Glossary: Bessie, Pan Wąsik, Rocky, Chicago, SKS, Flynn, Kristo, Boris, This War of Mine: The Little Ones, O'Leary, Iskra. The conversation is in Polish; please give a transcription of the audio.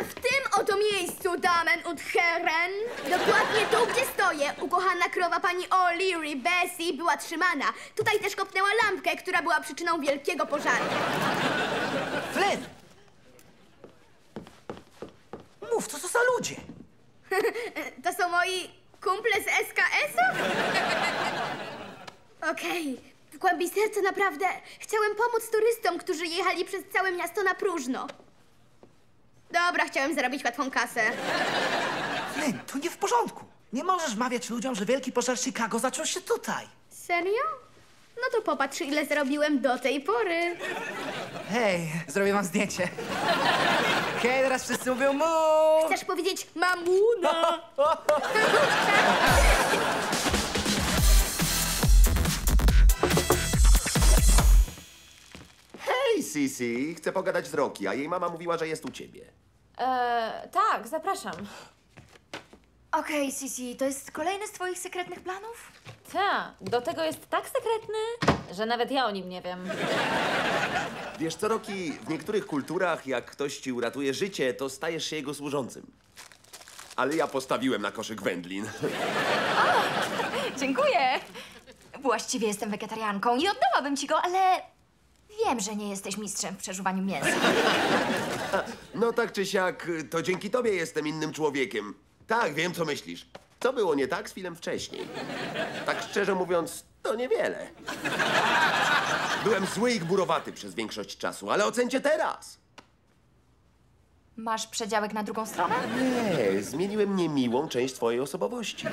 A w tym oto miejscu, Damen und Herren, dokładnie tu, gdzie stoję, ukochana krowa pani O'Leary, Bessie, była trzymana. Tutaj też kopnęła lampkę, która była przyczyną wielkiego pożaru. Flynn! Mów, co to za ludzie? To są moi kumple z SKS-u? Okej. W głębi serca naprawdę chciałem pomóc turystom, którzy jechali przez całe miasto na próżno. Dobra, chciałem zarobić łatwą kasę. Flynn, to nie w porządku. Nie możesz wmawiać ludziom, że wielki pożar Chicago zaczął się tutaj. Serio? No to popatrz, ile zarobiłem do tej pory. Hej, zrobię wam zdjęcie. Hej, teraz wszyscy mówią mu. Chcesz powiedzieć mamuna? Sisi, chcę pogadać z Rocky, a jej mama mówiła, że jest u ciebie. Tak, zapraszam. Okej, Sisi, to jest kolejny z twoich sekretnych planów? Tak, do tego jest tak sekretny, że nawet ja o nim nie wiem. Wiesz co, Rocky, w niektórych kulturach, jak ktoś ci uratuje życie, to stajesz się jego służącym. Ale ja postawiłem na koszyk wędlin. O, dziękuję. Właściwie jestem wegetarianką i oddałabym ci go, ale... Wiem, że nie jesteś mistrzem w przeżuwaniu mięsa. No tak czy siak, to dzięki tobie jestem innym człowiekiem. Tak, wiem, co myślisz. To było nie tak z filmem wcześniej. Tak szczerze mówiąc, to niewiele. Byłem zły i gburowaty przez większość czasu, ale ocencie teraz. Masz przedziałek na drugą stronę? Nie, zmieniłem niemiłą część twojej osobowości.